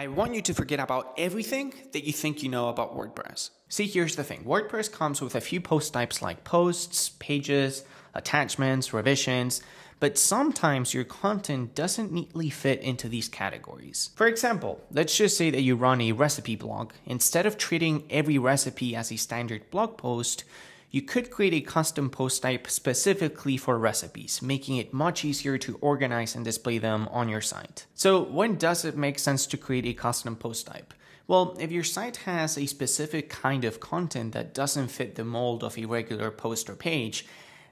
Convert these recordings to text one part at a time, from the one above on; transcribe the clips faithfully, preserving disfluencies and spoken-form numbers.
I want you to forget about everything that you think you know about WordPress. See, here's the thing. WordPress comes with a few post types like posts, pages, attachments, revisions, but sometimes your content doesn't neatly fit into these categories. For example, let's just say that you run a recipe blog. Instead of treating every recipe as a standard blog post, you could create a custom post type specifically for recipes, making it much easier to organize and display them on your site. So when does it make sense to create a custom post type? Well, if your site has a specific kind of content that doesn't fit the mold of a regular post or page,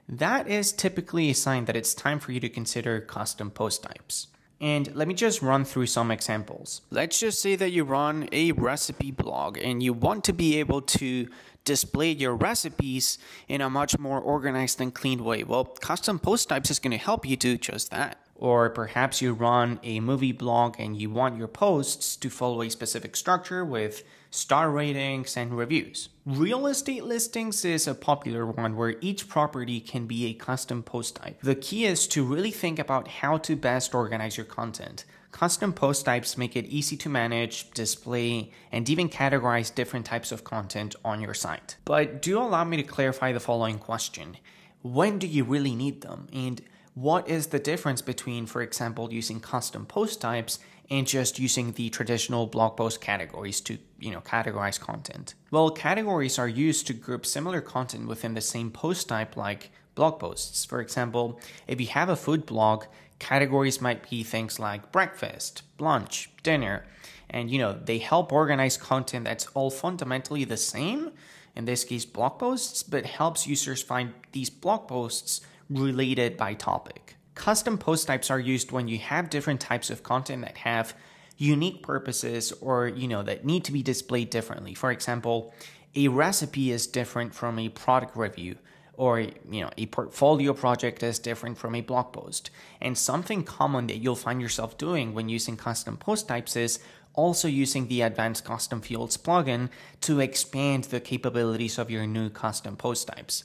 that is typically a sign that it's time for you to consider custom post types. And let me just run through some examples. Let's just say that you run a recipe blog and you want to be able to display your recipes in a much more organized and clean way. Well, custom post types is going to help you do just that. Or perhaps you run a movie blog and you want your posts to follow a specific structure with star ratings and reviews. Real estate listings is a popular one where each property can be a custom post type. The key is to really think about how to best organize your content. Custom post types make it easy to manage, display, and even categorize different types of content on your site. But do allow me to clarify the following question. When do you really need them? And what is the difference between, for example, using custom post types and just using the traditional blog post categories to, you know, categorize content? Well, categories are used to group similar content within the same post type like blog posts. For example, if you have a food blog, categories might be things like breakfast, lunch, dinner, and, you know, they help organize content that's all fundamentally the same, in this case blog posts, but helps users find these blog posts related by topic. Custom post types are used when you have different types of content that have unique purposes or, you know, that need to be displayed differently. For example, a recipe is different from a product review, or, you know, a portfolio project is different from a blog post. And something common that you'll find yourself doing when using custom post types is also using the Advanced Custom Fields plugin to expand the capabilities of your new custom post types.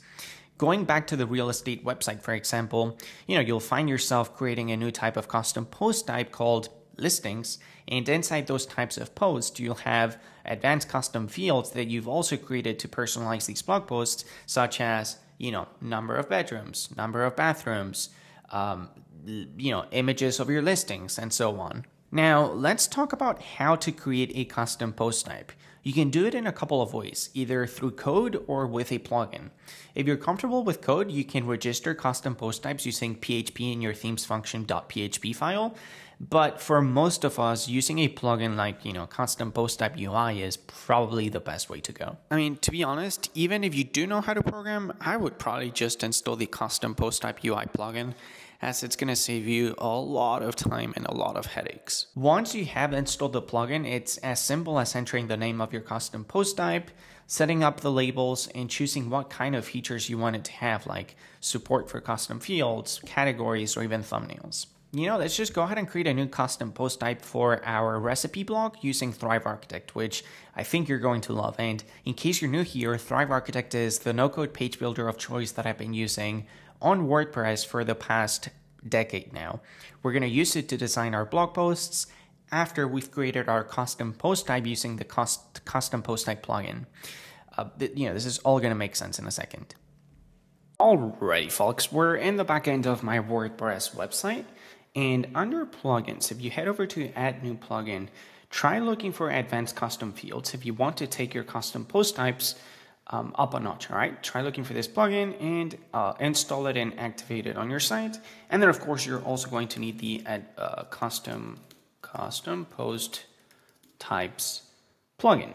Going back to the real estate website, for example, you know, you'll find yourself creating a new type of custom post type called listings, and inside those types of posts, you'll have advanced custom fields that you've also created to personalize these blog posts, such as, you know, number of bedrooms, number of bathrooms, um, you know, images of your listings, and so on. Now, let's talk about how to create a custom post type. You can do it in a couple of ways, either through code or with a plugin. If you're comfortable with code, you can register custom post types using P H P in your themes function.php file. But for most of us, using a plugin like, you know, Custom Post Type U I is probably the best way to go. I mean, to be honest, even if you do know how to program, I would probably just install the Custom Post Type U I plugin, as it's going to save you a lot of time and a lot of headaches. Once you have installed the plugin, it's as simple as entering the name of your custom post type, setting up the labels, and choosing what kind of features you want it to have, like support for custom fields, categories, or even thumbnails. You know, let's just go ahead and create a new custom post type for our recipe blog using Thrive Architect, which I think you're going to love. And in case you're new here, Thrive Architect is the no-code page builder of choice that I've been using on WordPress for the past decade now. We're going to use it to design our blog posts after we've created our custom post type using the cost, custom post type plugin. Uh, you know, this is all going to make sense in a second. Alrighty, folks, we're in the back end of my WordPress website, and under plugins, if you head over to add new plugin, try looking for advanced custom fields if you want to take your custom post types Um, up a notch, all right? Try looking for this plugin and uh, install it and activate it on your site. And then, of course, you're also going to need the uh, custom custom post types plugin.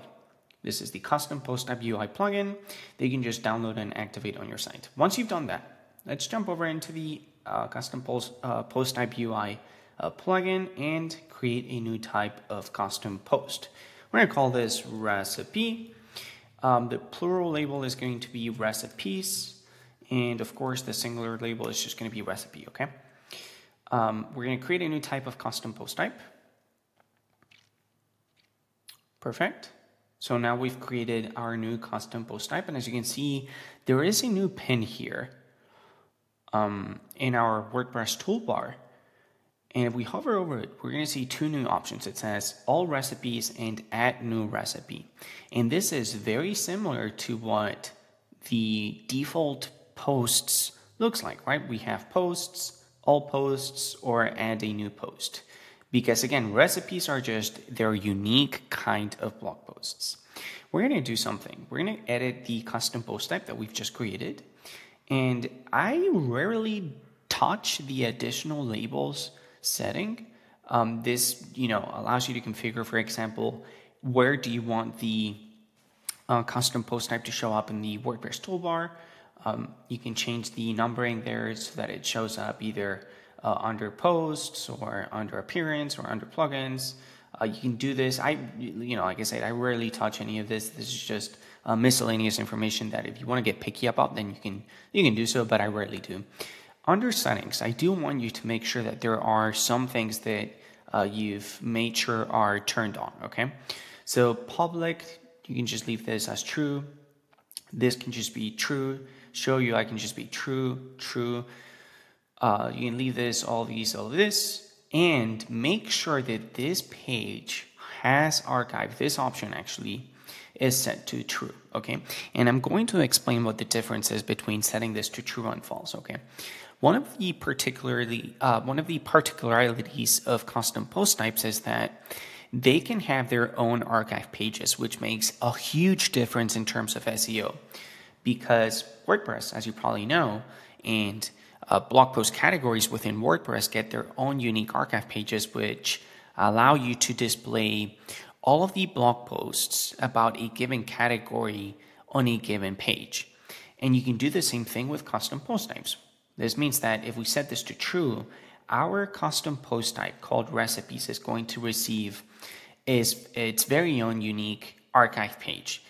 This is the custom post type U I plugin that you can just download and activate on your site. Once you've done that, let's jump over into the uh, custom post uh, post type U I uh, plugin and create a new type of custom post. We're gonna call this recipe. Um, the plural label is going to be recipes, and of course the singular label is just going to be recipe, okay? Um, we're going to create a new type of custom post type. Perfect. So now we've created our new custom post type, and as you can see, there is a new pin here um, in our WordPress toolbar. And if we hover over it, we're going to see two new options. It says all recipes and add new recipe. And this is very similar to what the default posts looks like, right? We have posts, all posts, or add a new post. Because again, recipes are just their unique kind of blog posts. We're going to do something. We're going to edit the custom post type that we've just created. And I rarely touch the additional labels setting. Um, this, you know, allows you to configure, for example, where do you want the uh, custom post type to show up in the WordPress toolbar. Um, you can change the numbering there so that it shows up either uh, under posts or under appearance or under plugins. Uh, you can do this. I, you know, like I said, I rarely touch any of this. This is just uh, miscellaneous information that if you want to get picky about, then you can you can do so. But I rarely do. Under settings, I do want you to make sure that there are some things that uh, you've made sure are turned on, okay? So public, you can just leave this as true. This can just be true. Show you, I can just be true, true. Uh, you can leave this, all these, all this, and make sure that this page has archive. This option actually is set to true, okay? And I'm going to explain what the difference is between setting this to true and false, okay? One of the particularly uh, one of the particularities of custom post types is that they can have their own archive pages, which makes a huge difference in terms of S E O, because WordPress, as you probably know, and uh, blog post categories within WordPress get their own unique archive pages, which allow you to display all of the blog posts about a given category on a given page. And you can do the same thing with custom post types. This means that if we set this to true, our custom post type called recipes is going to receive is its very own unique archive page.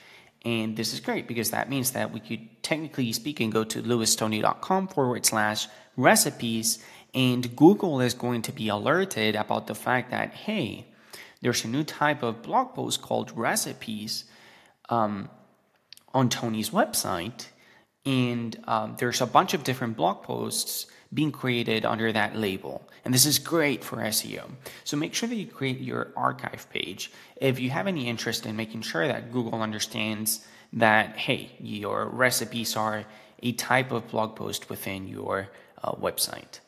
And this is great because that means that we could technically speaking go to lewistony.com forward slash recipes, and Google is going to be alerted about the fact that, hey, there's a new type of blog post called recipes um, on Tony's website. And um, there's a bunch of different blog posts being created under that label. And this is great for S E O. So make sure that you create your archive page if you have any interest in making sure that Google understands that, hey, your recipes are a type of blog post within your uh, website.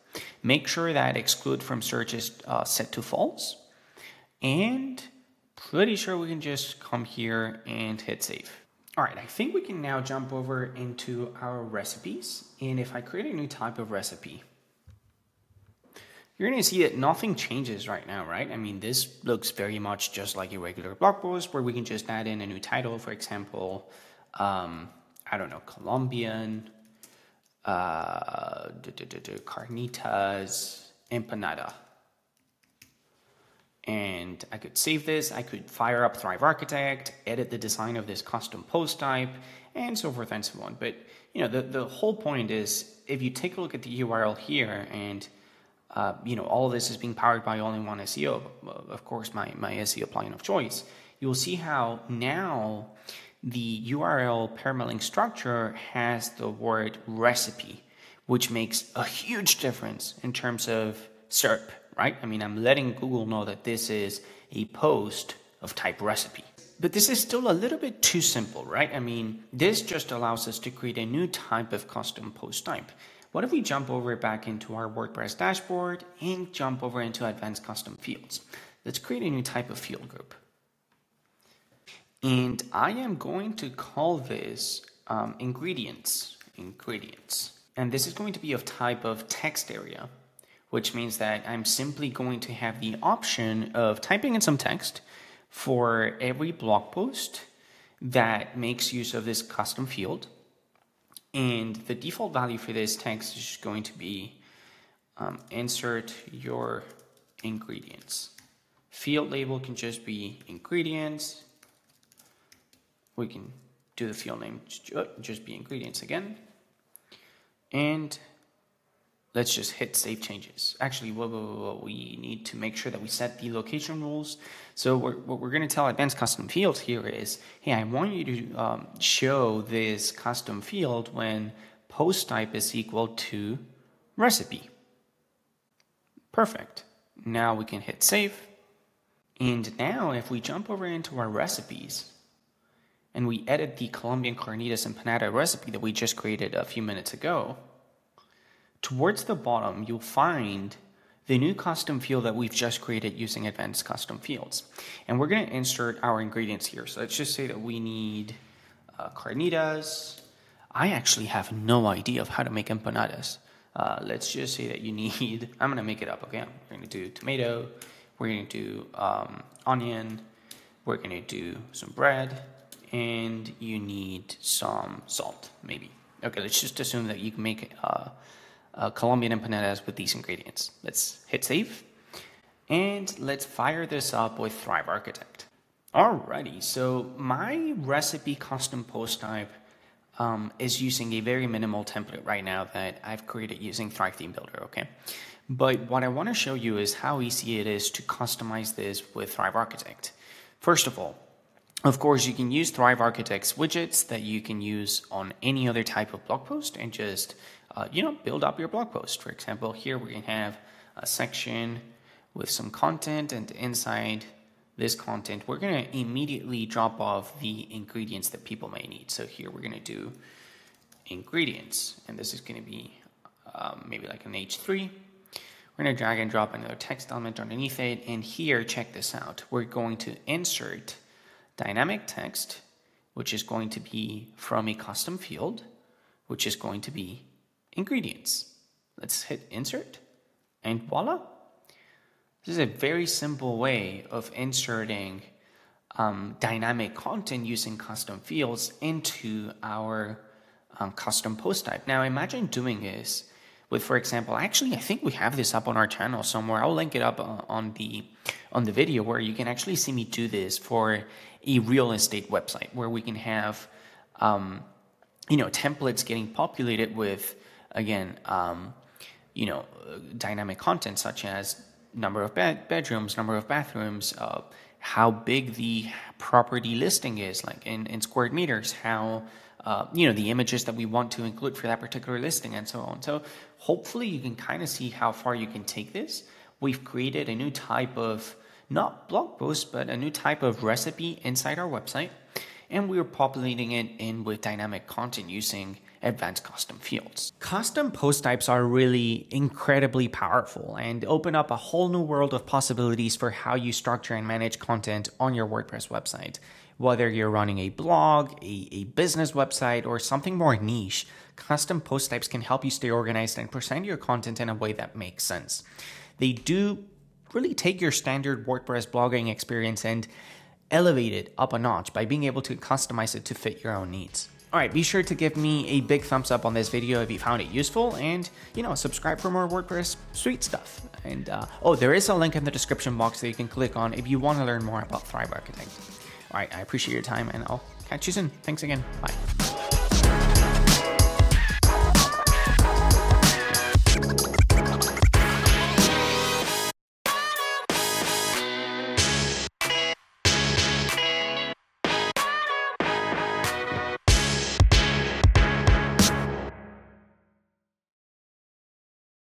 Make sure that exclude from search is uh, set to false. And pretty sure we can just come here and hit save. All right, I think we can now jump over into our recipes. And if I create a new type of recipe, you're gonna see that nothing changes right now, right? I mean, this looks very much just like a regular blog post where we can just add in a new title, for example, um, I don't know, Colombian, uh, do, do, do, do, carnitas, empanada. And I could save this, I could fire up Thrive Architect, edit the design of this custom post type, and so forth and so on. But you know, the, the whole point is, if you take a look at the U R L here, and uh, you know, all of this is being powered by all-in-one S E O, of course, my, my S E O plugin of choice, you'll see how now the U R L permalink structure has the word recipe, which makes a huge difference in terms of S E R P. Right? I mean, I'm letting Google know that this is a post of type recipe. But this is still a little bit too simple, right? I mean, this just allows us to create a new type of custom post type. What if we jump over back into our WordPress dashboard and jump over into Advanced Custom Fields? Let's create a new type of field group. And I am going to call this um, ingredients, ingredients. And this is going to be of type of text area, which means that I'm simply going to have the option of typing in some text for every blog post that makes use of this custom field. And the default value for this text is going to be um, insert your ingredients. Field label can just be ingredients. We can do the field name, just be ingredients again. And let's just hit save changes. Actually, whoa, whoa, whoa, we need to make sure that we set the location rules. So we're, what we're going to tell Advanced Custom Fields here is, hey, I want you to um, show this custom field when post type is equal to recipe. Perfect. Now we can hit save. And now if we jump over into our recipes and we edit the Colombian carnitas empanada recipe that we just created a few minutes ago, towards the bottom you'll find the new custom field that we've just created using Advanced Custom Fields. And we're going to insert our ingredients here. So let's just say that we need uh, carnitas. I actually have no idea of how to make empanadas. Uh, let's just say that you need, I'm going to make it up, okay? We're going to do tomato, we're going to do um, onion, we're going to do some bread, and you need some salt, maybe. Okay, let's just assume that you can make uh, uh, Colombian empanadas with these ingredients. Let's hit save, and let's fire this up with Thrive Architect. Alrighty, so my recipe custom post type Um, is using a very minimal template right now that I've created using Thrive Theme Builder, okay? But what I want to show you is how easy it is to customize this with Thrive Architect. First of all, of course, you can use Thrive Architect's widgets that you can use on any other type of blog post and just, uh, you know, build up your blog post. For example, here we can have a section with some content, and inside this content, we're going to immediately drop off the ingredients that people may need. So here we're going to do ingredients, and this is going to be um, maybe like an H three. We're going to drag and drop another text element underneath it, and here, check this out. We're going to insert dynamic text, which is going to be from a custom field, which is going to be ingredients. Let's hit insert, and voila. This is a very simple way of inserting um, dynamic content using custom fields into our um, custom post type. Now imagine doing this with, for example, actually I think we have this up on our channel somewhere. I'll link it up uh, on the on the video where you can actually see me do this for a real estate website where we can have um, you know, templates getting populated with, again, um, you know, dynamic content such as number of bed bedrooms, number of bathrooms, uh, how big the property listing is, like in, in square meters, how, uh, you know, the images that we want to include for that particular listing, and so on. So hopefully you can kind of see how far you can take this. We've created a new type of, not blog post, but a new type of recipe inside our website, and we're populating it in with dynamic content using Advanced Custom Fields. Custom post types are really incredibly powerful and open up a whole new world of possibilities for how you structure and manage content on your WordPress website. Whether you're running a blog, a, a business website, or something more niche, custom post types can help you stay organized and present your content in a way that makes sense. They do really take your standard WordPress blogging experience and elevate it up a notch by being able to customize it to fit your own needs. Alright, be sure to give me a big thumbs up on this video if you found it useful, and, you know, subscribe for more WordPress sweet stuff. And, uh, oh, there is a link in the description box that you can click on if you want to learn more about Thrive Architect. Alright, I appreciate your time, and I'll catch you soon. Thanks again. Bye.